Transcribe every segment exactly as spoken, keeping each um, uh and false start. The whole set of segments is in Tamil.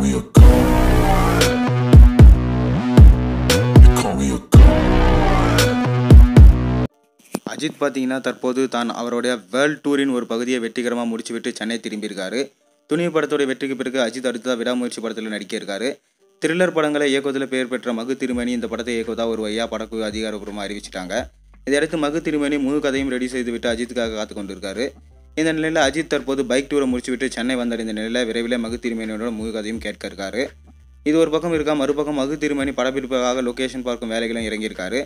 call me a god. You call me a god. Ajith Patina Tarpodu Tan Avaroda World Tour in Urpagadi, Vetigrama Murchivit, Chanay Tirimbirgare, Tuni Parto Vetri Perka, Ajith Vida Murchi Partal Nadikare, Thriller Parangala Yako Pair Petra Magutirmani in the Pata Ekoda or Vaya Pataku Adigar of Rumari Chitanga, and there is the Magutirmani Mukadim ready says with Ajith Kakundurgare. In the Nella Ajith Tarpodu bike tour Murchivit, Chanay Vandar in the Nella, Revela Magutirmani or Mukadim Katkare. இது ஒரு பக்கம் இருக்க மறுபக்கம் மகுதிருமணி படப்பிடிப்புக்காக லொகேஷன் பார்க்கும் வேலைகளை இறங்கி இருக்காரு.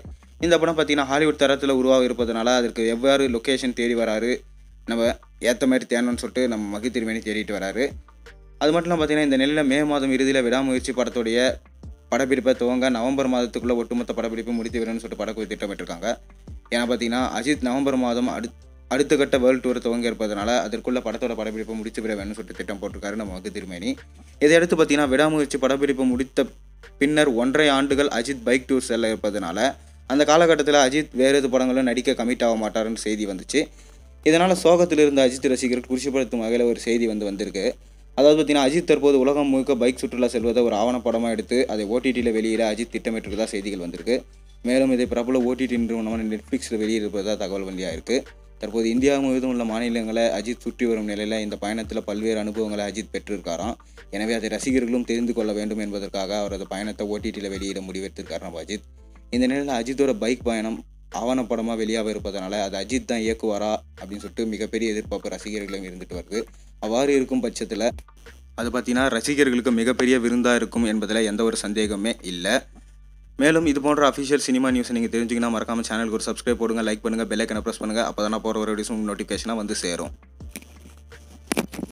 இந்த படம் பார்த்தீங்கன்னா ஹாலிவுட் தரத்துல உருவாக இருப்பதனால அதற்கு எவ்வாறு லொகேஷன் தேடி வராரு, நம்ம ஏத்த மாதிரி தேடணும்னு சொல்லிட்டு நம்ம மகுதிருமணி தேடிட்டு வராரு. அது மட்டும் பார்த்தீங்கன்னா இந்த நிலையில மே மாதம் இறுதியில விடாமுயற்சி படத்தோடைய படப்பிடிப்பை துவங்க நவம்பர் மாதத்துக்குள்ள ஒட்டுமொத்த படப்பிடிப்பு முடித்து வரணும்னு சொல்லிட்டு படக்குழு திட்டமிட்டிருக்காங்க. ஏன்னா பார்த்தீங்கன்னா அஜித் நவம்பர் மாதம் அடுத்த கட்ட வேர்ல்ட் டூர் துவங்க இருப்பதனால அதற்குள்ள படத்தோட படப்பிடிப்பை முடிச்சு விட வேணும்னு சொல்லிட்டு திட்டம் போட்டிருக்காரு நம்ம மகுதிருமணி. இதையடுத்து பார்த்தீங்கன்னா விடாமுயற்சி படப்பிடிப்பு முடித்த பின்னர் ஒன்றரை ஆண்டுகள் அஜித் பைக் டூர் செல்ல இருப்பதனால அந்த காலகட்டத்தில் அஜித் வேறு எது படங்களும் நடிக்க கமிட் ஆக மாட்டாருன்னு செய்தி வந்துச்சு. இதனால் சோகத்தில் இருந்த அஜித் ரசிகர்கள் குறிச்சிப்படுத்தும் வகையில் ஒரு செய்தி வந்து வந்திருக்கு. அதாவது பார்த்தீங்கன்னா அஜித் தற்போது உலகம் முழுக்க பைக் சுற்றுலா செல்வதை ஒரு ஆவணப்படமாக எடுத்து அதை ஓடிடியில் வெளியிட அஜித் திட்டமிட்டிருக்கிறதா செய்திகள் வந்திருக்கு. மேலும் இதை பிரபல ஓடிடி நிறுவனமான நெட்ஃப்ளிக்ஸில் வெளியிடுவதாக தகவல் வழியாக இருக்குது. தற்போது இந்தியா முழுவதும் உள்ள மாநிலங்களை அஜித் சுற்றி வரும் நிலையில் இந்த பயணத்தில் பல்வேறு அனுபவங்களை அஜித் பெற்றிருக்காராம். எனவே அதை ரசிகர்களும் தெரிந்து கொள்ள வேண்டும் என்பதற்காக அவரது பயணத்தை ஓடிடியில் வெளியிட முடிவெடுத்திருக்காராம் அஜித். இந்த நிலையில் அஜித்தோட பைக் பயணம் ஆவணப்படமாக வெளியாக இருப்பதனால அது அஜித் தான் இயக்குவாரா அப்படின்னு சொல்லிட்டு மிகப்பெரிய எதிர்பார்ப்பு ரசிகர்களும் இருந்துட்டு வருது. அவ்வாறு இருக்கும் பட்சத்தில் அது பார்த்தீங்கன்னா ரசிகர்களுக்கு மிகப்பெரிய விருந்தாக இருக்கும் என்பதில் எந்த ஒரு சந்தேகமே இல்லை. மேலும் இது போன்ற அஃபிஷியல் சினிமா நியூஸ் நீங்கள் தெரிஞ்சுக்கினா மறக்காம சேனலுக்கு ஒரு சப்ஸ்கிரைப் போடுங்க, லைக் பண்ணுங்கள், பெல் ஐக்கனை ப்ரெஸ் பண்ணுங்கள். அப்போ தான் போகிற ஒரு வீடியோஸ் உங்களுக்கு நோட்டிஃபிகேஷனாக வந்து சேரும்.